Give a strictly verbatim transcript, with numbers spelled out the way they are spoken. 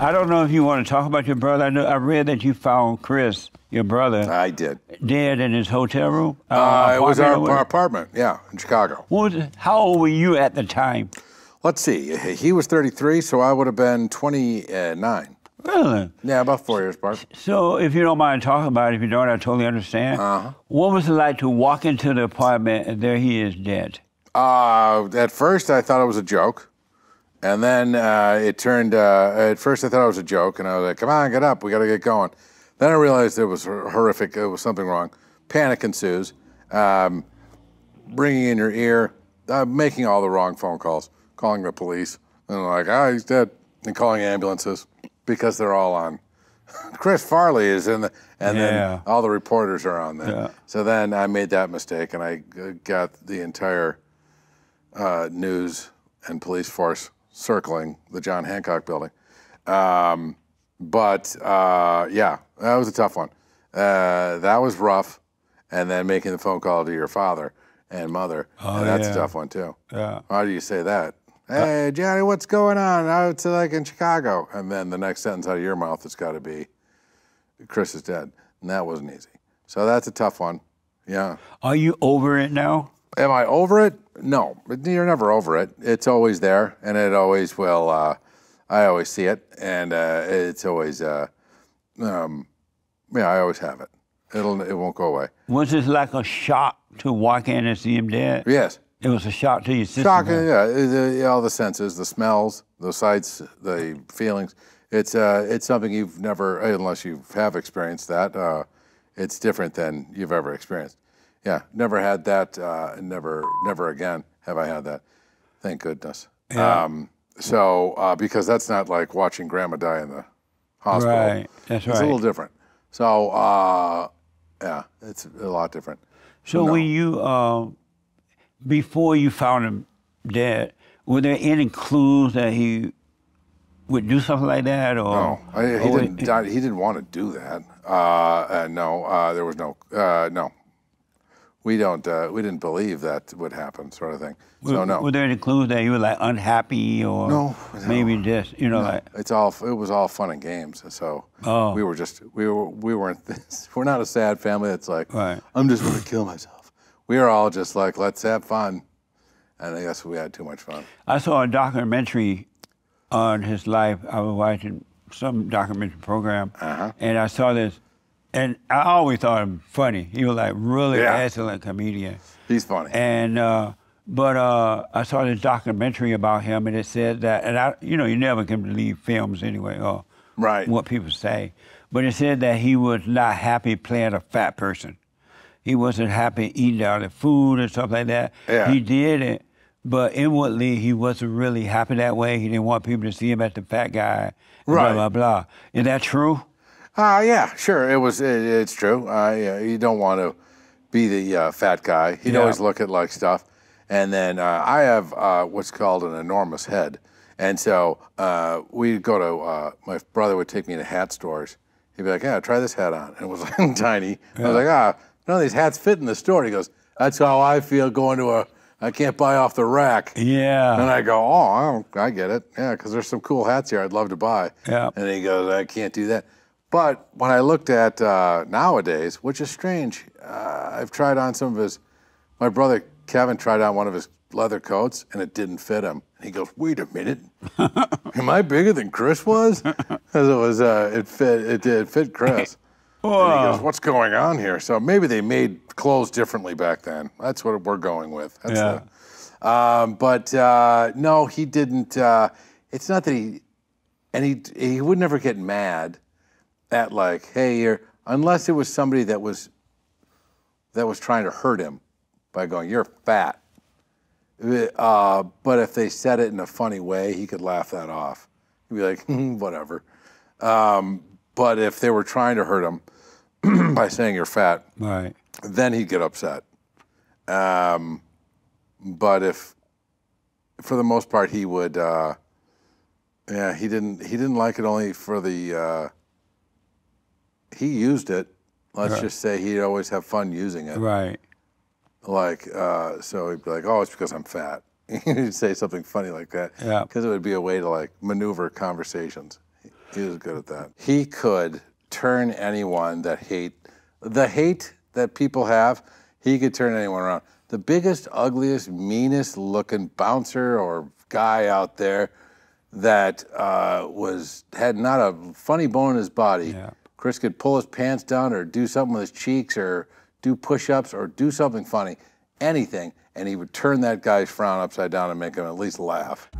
I don't know if you want to talk about your brother. I know I read that you found Chris, your brother. I did. Dead in his hotel room? Uh, uh, it was our, our apartment, yeah, in Chicago. What was, how old were you at the time? Let's see. He was thirty-three, so I would have been twenty-nine. Really? Yeah, about four years apart. So, if you don't mind talking about it, if you don't, I totally understand. Uh-huh. What was it like to walk into the apartment and there he is dead? Uh, at first, I thought it was a joke. And then uh, it turned, uh, at first I thought it was a joke, and I was like, come on, get up, we gotta get going. Then I realized it was horrific, it was something wrong. Panic ensues, um, ringing in your ear, uh, making all the wrong phone calls, calling the police, and like, oh, he's dead, and calling ambulances. Because they're all on. Chris Farley is in the, and yeah. then all the reporters are on there. Yeah. So then I made that mistake, and I got the entire uh, news and police force circling the John Hancock building. Um, but uh, yeah, that was a tough one. Uh, that was rough, and then making the phone call to your father and mother, oh, and that's yeah. a tough one too. Yeah. How do you say that? Hey, Johnny, what's going on? I was like in Chicago. And then the next sentence out of your mouth has got to be, Chris is dead. And that wasn't easy. So that's a tough one. Yeah. Are you over it now? Am I over it? No. You're never over it. It's always there. And it always will. Uh, I always see it. And uh, it's always, uh, um, yeah, I always have it. It'll, it won't go away. Was it like a shock to walk in and see him dead? Yes. It was a shock to your system. Shocking, yeah. The, all the senses, the smells, the sights, the feelings. It's uh, it's something you've never, unless you have experienced that, uh, it's different than you've ever experienced. Yeah, never had that, uh, never never again have I had that. Thank goodness. Yeah. Um, so, uh, because that's not like watching Grandma die in the hospital. Right, that's right. It's a little different. So, uh, yeah, it's a lot different. So no. when you... Uh... Before you found him dead, were there any clues that he would do something like that? Or, no, I, he, or didn't, it, he didn't want to do that. Uh, uh, no, uh, there was no, uh, no. We don't, uh, we didn't believe that would happen, sort of thing. Were, so no. Were there any clues that you were like unhappy or no, no, maybe just, you know, no. like it's all, it was all fun and games. So oh. we were just, we were, we weren't. We're not a sad family that's like, right. I'm just going to kill myself. We were all just like, let's have fun. And I guess we had too much fun. I saw a documentary on his life. I was watching some documentary program, uh-huh. and I saw this. And I always thought him funny. He was like really yeah. excellent comedian. He's funny. And uh, But uh, I saw this documentary about him, and it said that, and I, you know, you never can believe films anyway, or right. what people say. But it said that he was not happy playing a fat person. He wasn't happy eating all the food and stuff like that. Yeah. He did it, but inwardly he wasn't really happy that way. He didn't want people to see him as the fat guy, right. blah, blah, blah. Is that true? Uh, yeah, sure, it was. It, it's true. Uh, yeah, you don't want to be the uh, fat guy. He'd yeah. always look at like stuff. And then uh, I have uh, what's called an enormous head. And so uh, we'd go to, uh, my brother would take me to hat stores. He'd be like, yeah, try this hat on. And it was like tiny. Yeah. I was like, ah. None of these hats fit in the store. He goes, that's how I feel going to a, I can't buy off the rack. Yeah. And I go, oh, I, don't, I get it. Yeah, because there's some cool hats here I'd love to buy. Yeah. And he goes, I can't do that. But when I looked at uh, nowadays, which is strange, uh, I've tried on some of his, my brother Kevin tried on one of his leather coats and it didn't fit him. And he goes, wait a minute, am I bigger than Chris was? Because it was, uh, it fit, it did fit Chris. Whoa. And he goes, what's going on here? So maybe they made clothes differently back then. That's what we're going with. That's yeah. the, um, but uh, no, he didn't. Uh, it's not that he, and he he would never get mad at like, hey, you're, unless it was somebody that was that was trying to hurt him by going, you're fat. Uh, but if they said it in a funny way, he could laugh that off. He'd be like, hmm, whatever. Um, But if they were trying to hurt him by saying you're fat, right. then he'd get upset. Um, but if, for the most part, he would. Uh, yeah, he didn't. He didn't like it only for the. Uh, he used it. Let's right. just say he'd always have fun using it. Right. Like uh, so, he'd be like, "Oh, it's because I'm fat." He'd say something funny like that. Yeah. Because it would be a way to like maneuver conversations. He was good at that. He could turn anyone that hate, the hate that people have, he could turn anyone around. The biggest, ugliest, meanest looking bouncer or guy out there that uh, was had not a funny bone in his body. Yeah. Chris could pull his pants down or do something with his cheeks or do push-ups or do something funny, anything, and he would turn that guy's frown upside down and make him at least laugh.